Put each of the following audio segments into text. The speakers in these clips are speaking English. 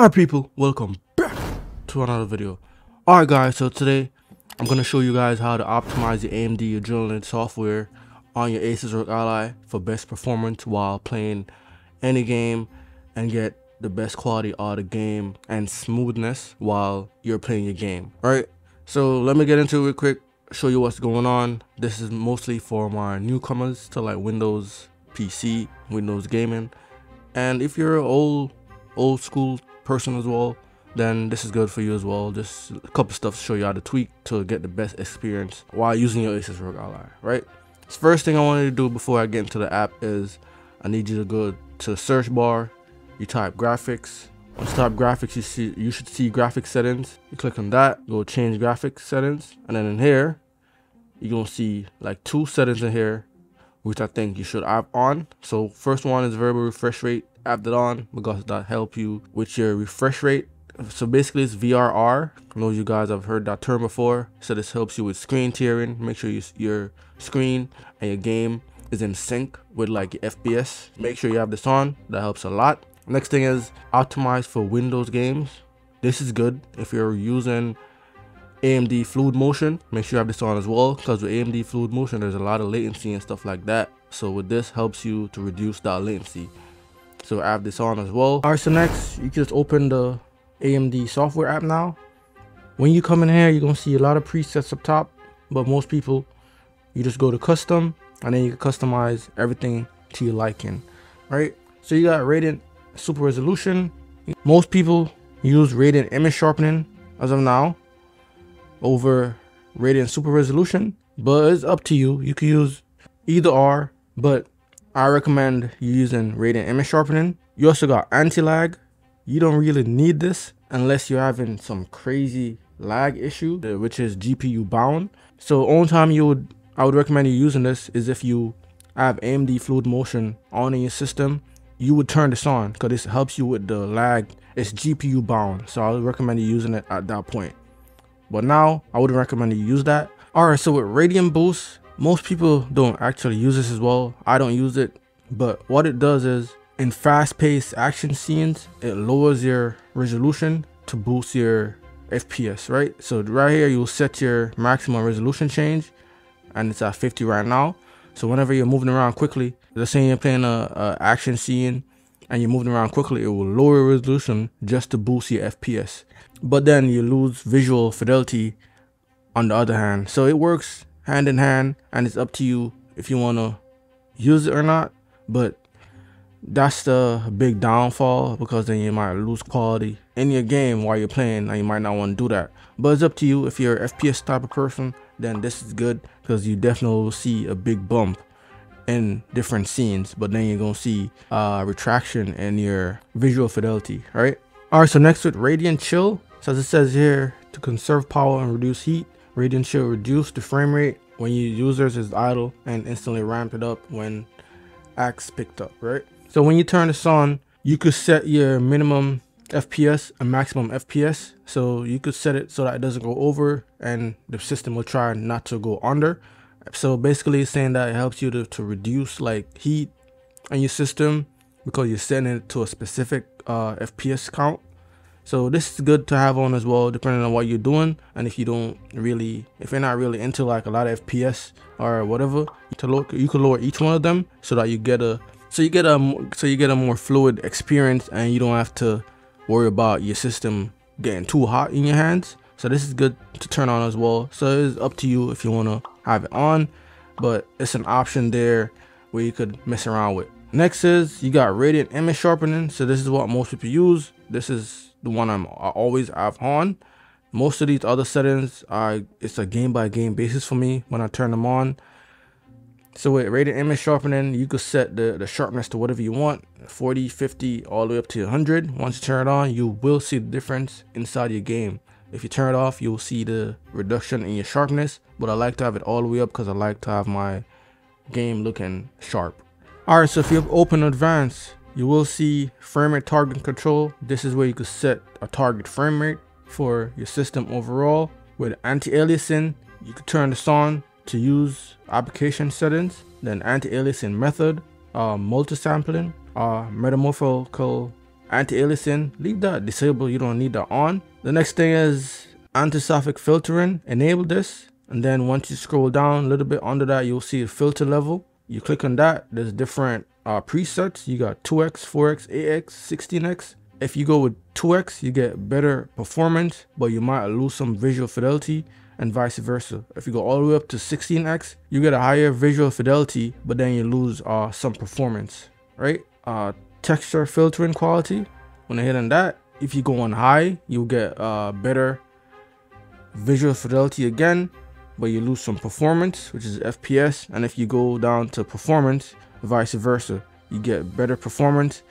Alright people, welcome back to another video. Alright guys, so today I'm going to show you guys how to optimize your AMD Adrenaline software on your ASUS ROG Ally for best performance while playing any game and get the best quality out of the game and smoothness while you're playing your game. Alright, so let me get into it real quick, show you what's going on. This is mostly for my newcomers to like Windows PC, Windows gaming, and if you're old school person as well, then this is good for you as well. Just a couple stuff to show you how to tweak to get the best experience while using your ASUS ROG Ally, right? So first thing I want you to do before I get into the app is I need you to go to the search bar, you type graphics. Once you type graphics, you should see graphics settings. You click on that, go change graphics settings, and then in here, you're gonna see like two settings in here, which I think you should have on. So first one is variable refresh rate. Add that on because that help you with your refresh rate. So basically it's VRR. I know you guys have heard that term before. So this helps you with screen tearing. Make sure your screen and your game is in sync with like your FPS. Make sure you have this on. That helps a lot. Next thing is optimize for Windows games. This is good if you're using AMD Fluid Motion. Make sure you have this on as well, because with AMD Fluid Motion there's a lot of latency and stuff like that. So with this helps you to reduce that latency. So I have this on as well. Alright, so next you can just open the AMD software app now. When you come in here, you're gonna see a lot of presets up top, but most people you just go to custom and then you can customize everything to your liking. Right? So you got Radeon Super Resolution. Most people use Radeon Image Sharpening as of now over Radeon Super Resolution, but it's up to you. You can use either or, but I recommend you using Radeon Image Sharpening. You also got anti-lag. You don't really need this unless you're having some crazy lag issue, which is GPU bound. So only time I would recommend you using this is if you have AMD Fluid Motion on in your system. You would turn this on because this helps you with the lag. It's GPU bound, so I would recommend you using it at that point. But now I wouldn't recommend you use that. Alright, so with Radeon Boost, most people don't actually use this as well. I don't use it, but what it does is in fast-paced action scenes, it lowers your resolution to boost your FPS, right? So right here, you'll set your maximum resolution change, and it's at 50 right now. So whenever you're moving around quickly, let's say you're playing a action scene and you're moving around quickly, it will lower your resolution just to boost your FPS. But then you lose visual fidelity on the other hand. So it works hand in hand, and it's up to you if you want to use it or not, but that's the big downfall, because then you might lose quality in your game while you're playing, and you might not want to do that. But it's up to you. If you're an FPS type of person, then this is good, because you definitely will see a big bump in different scenes, but then you're gonna see retraction in your visual fidelity. All right, so next with Radiant Chill. So as it says here, to conserve power and reduce heat, Radiant Chill reduce the frame rate when your users is idle and instantly ramp it up when acts picked up, right? So when you turn this on, you could set your minimum FPS and maximum FPS. So you could set it so that it doesn't go over and the system will try not to go under. So basically it's saying that it helps you to reduce like heat on your system because you're setting it to a specific FPS count. So this is good to have on as well, depending on what you're doing, and if you don't really, if you're not really into like a lot of FPS or whatever, you can lower each one of them so that you get a more fluid experience, and you don't have to worry about your system getting too hot in your hands. So this is good to turn on as well. So it's up to you if you want to have it on, but it's an option there where you could mess around with. Next is you got Radeon Image Sharpening. So this is what most people use. This is the one I always have on. Most of these other settings are, it's a game by game basis for me when I turn them on. So with Radeon Image Sharpening, you could set the sharpness to whatever you want, 40, 50, all the way up to 100. Once you turn it on, you will see the difference inside your game. If you turn it off, you'll see the reduction in your sharpness, but I like to have it all the way up because I like to have my game looking sharp. All right, so if you have open advanced, you will see frame rate target control. This is where you could set a target frame rate for your system overall. With anti-aliasing, you could turn this on to use application settings. Then anti-aliasing method, multi-sampling, metamorphical anti-aliasing, leave that disabled, you don't need that on. The next thing is anti-static filtering, enable this, and then once you scroll down a little bit under that, you'll see the filter level. You click on that, there's different presets. You got 2x, 4x, 8x, 16x. If you go with 2x, you get better performance, but you might lose some visual fidelity, and vice versa. If you go all the way up to 16x, you get a higher visual fidelity, but then you lose some performance, right? Texture filtering quality, when I hit on that, if you go on high, you'll get better visual fidelity again, but you lose some performance, which is FPS. And if you go down to performance, vice versa, you get better performance,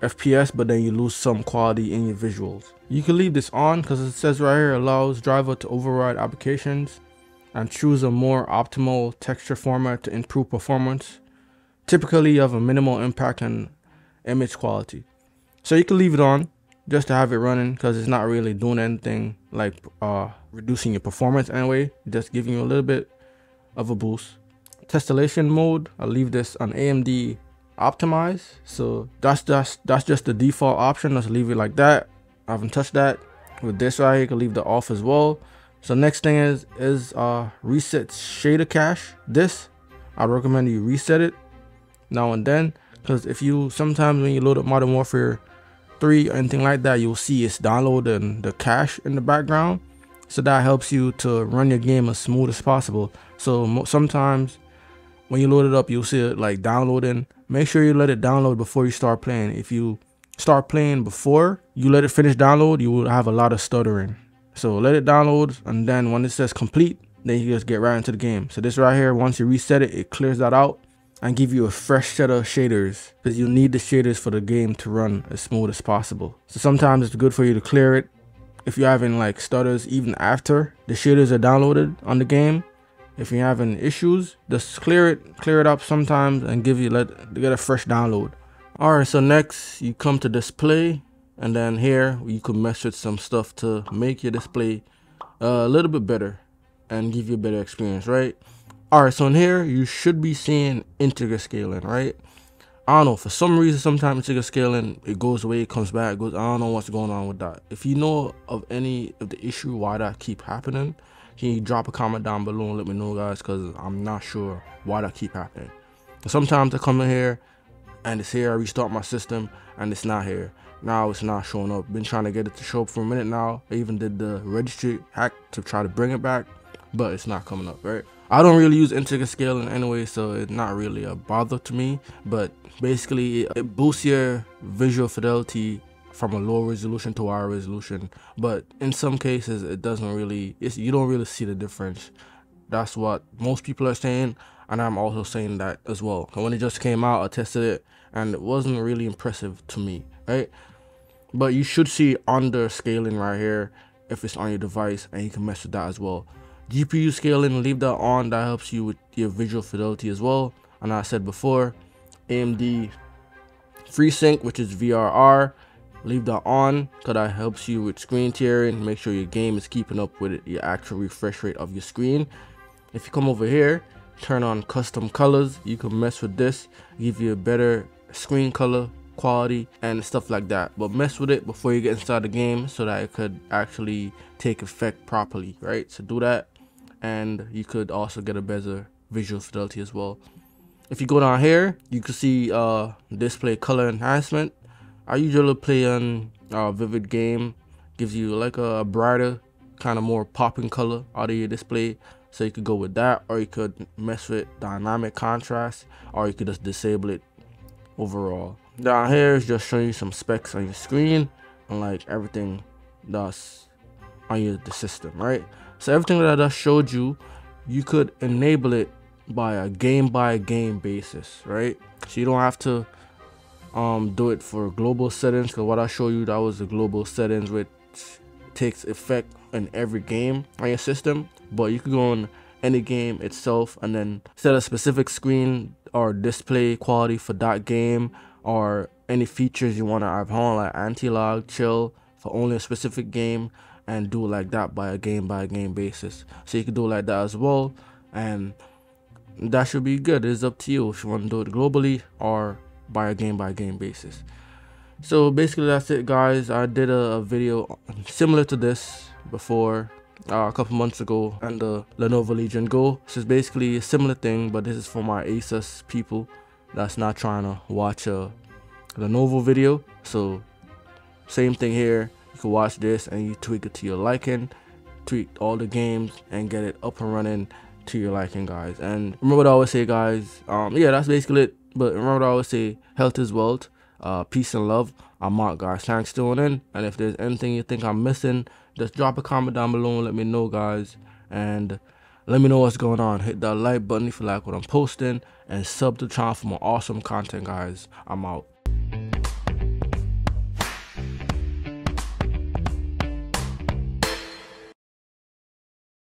FPS, but then you lose some quality in your visuals. You can leave this on because it says right here, allows driver to override applications and choose a more optimal texture format to improve performance, typically of a minimal impact on image quality. So you can leave it on just to have it running because it's not really doing anything like reducing your performance anyway, just giving you a little bit of a boost. Tessellation mode, I'll leave this on AMD optimize, so that's just the default option. Let's leave it like that. I haven't touched that. With this right here, you can leave the off as well. So next thing is reset shader cache. This I recommend you reset it now and then, because if you sometimes when you load up Modern Warfare 3 or anything like that, you'll see it's downloading the cache in the background, so that helps you to run your game as smooth as possible. So sometimes when you load it up, you'll see it like downloading. Make sure you let it download before you start playing. If you start playing before you let it finish download, you will have a lot of stuttering. So let it download, and then when it says complete, then you just get right into the game. So this right here, once you reset it, it clears that out and give you a fresh set of shaders, because you need the shaders for the game to run as smooth as possible. So sometimes it's good for you to clear it. If you're having like stutters even after the shaders are downloaded on the game, if you're having issues, just clear it up sometimes and get a fresh download. All right, so next you come to display, and then here you can mess with some stuff to make your display a little bit better and give you a better experience, right? All right, so in here you should be seeing integer scaling, right? I don't know, for some reason sometimes integer scaling, it goes away, it comes back, it goes, I don't know what's going on with that. If you know of any of the issue why that keep happening, can you drop a comment down below and let me know, guys, because I'm not sure why that keep happening. Sometimes I come in here and it's here, I restart my system and it's not here. Now it's not showing up. Been trying to get it to show up for a minute now. I even did the registry hack to try to bring it back, but it's not coming up, right? I don't really use integer scaling anyway, so it's not really a bother to me, but basically it boosts your visual fidelity from a low resolution to a higher resolution, but in some cases it doesn't really, you don't really see the difference. That's what most people are saying, and I'm also saying that as well. When it just came out, I tested it and it wasn't really impressive to me, right? But you should see under scaling right here if it's on your device, and you can mess with that as well. GPU scaling, leave that on, that helps you with your visual fidelity as well. And I said before, AMD FreeSync, which is VRR, leave that on because that helps you with screen tearing. Make sure your game is keeping up with your actual refresh rate of your screen. If you come over here, turn on custom colors, you can mess with this, give you a better screen color quality and stuff like that. But mess with it before you get inside the game so that it could actually take effect properly, right? So do that, and you could also get a better visual fidelity as well. If you go down here, you can see display color enhancement. I usually play on Vivid Game, gives you like a brighter, kind of more popping color out of your display. So you could go with that, or you could mess with dynamic contrast, or you could just disable it overall. Down here is just showing you some specs on your screen and like everything that's on the system, right? So everything that I just showed you, you could enable it by a game basis, right? So you don't have to do it for global settings, because what I show you, that was the global settings which takes effect in every game on your system. But you can go on any game itself and then set a specific screen or display quality for that game, or any features you want to have on, like anti-lag, chill, for only a specific game, and do it like that by a game basis. So you can do it like that as well, and that should be good. It's up to you if you want to do it globally or by a game basis. So basically that's it, guys. I did a video similar to this before a couple months ago on the Lenovo Legion Go. This is basically a similar thing, but this is for my ASUS people that's not trying to watch a Lenovo video. So same thing here, you can watch this and you tweak it to your liking, tweak all the games and get it up and running to your liking, guys. And remember what I always say, guys, yeah, that's basically it. But remember what I always say, health is wealth, peace and love. I'm out, guys. Thanks for tuning in, and if there's anything you think I'm missing, just drop a comment down below and let me know, guys. And let me know what's going on. Hit that like button if you like what I'm posting, and sub to the channel for more awesome content, guys. I'm out.